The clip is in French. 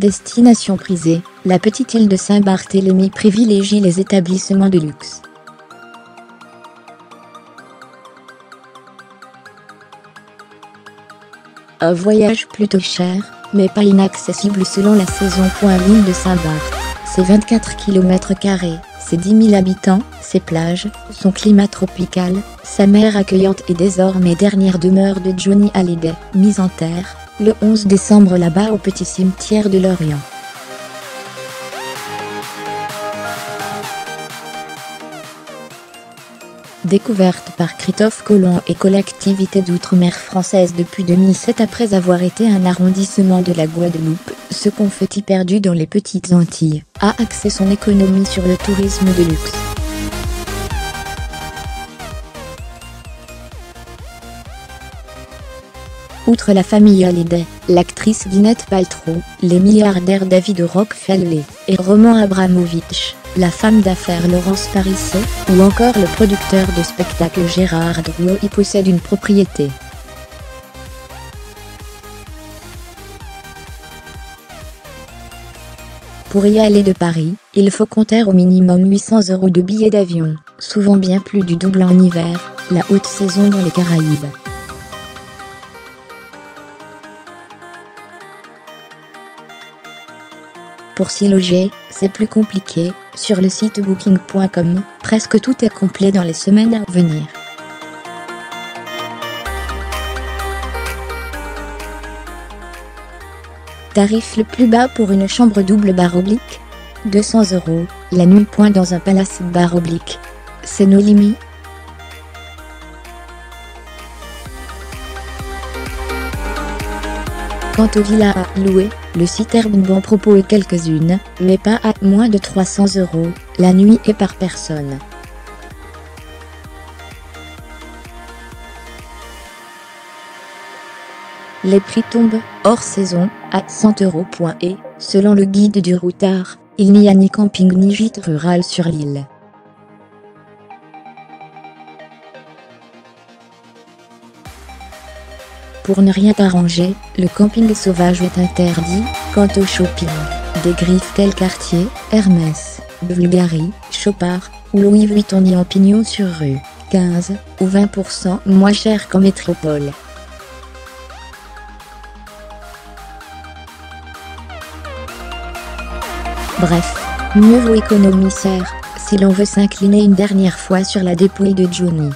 Destination prisée, la petite île de Saint-Barthélemy privilégie les établissements de luxe. Un voyage plutôt cher, mais pas inaccessible selon la saison. L'île de Saint-Barth, c'est 24 km², ses 10 000 habitants, ses plages, son climat tropical, sa mer accueillante et désormais dernière demeure de Johnny Hallyday, mise en terre, le 11 décembre là-bas au petit cimetière de Lorient. Découverte par Christophe Colomb et collectivité d'outre-mer française depuis 2007 après avoir été un arrondissement de la Guadeloupe, ce confetti perdu dans les petites Antilles a axé son économie sur le tourisme de luxe. Outre la famille Hallyday, l'actrice Gwyneth Paltrow, les milliardaires David Rockefeller et Roman Abramovich, la femme d'affaires Laurence Parisot ou encore le producteur de spectacle Gérard Drouet y possède une propriété. Pour y aller de Paris, il faut compter au minimum 800 € de billets d'avion, souvent bien plus du double en hiver, la haute saison dans les Caraïbes. Pour s'y loger, c'est plus compliqué, sur le site booking.com, presque tout est complet dans les semaines à venir. Tarif le plus bas pour une chambre double / 200 € la nuit. Dans un palace / c'est nos limites. Quant aux villas à louer, le site Airbnb en propose quelques-unes, mais pas à moins de 300 € la nuit et par personne. Les prix tombent, hors saison, à 100 €. Et, selon le guide du Routard, il n'y a ni camping ni gîte rural sur l'île. Pour ne rien arranger, le camping sauvage est interdit. Quant au shopping, des griffes telles Cartier, Hermès, Bvlgari, Chopard ou Louis Vuitton y ont pignon sur rue, 15 ou 20% moins cher qu'en métropole. Bref, mieux vaut économiser si l'on veut s'incliner une dernière fois sur la dépouille de Johnny.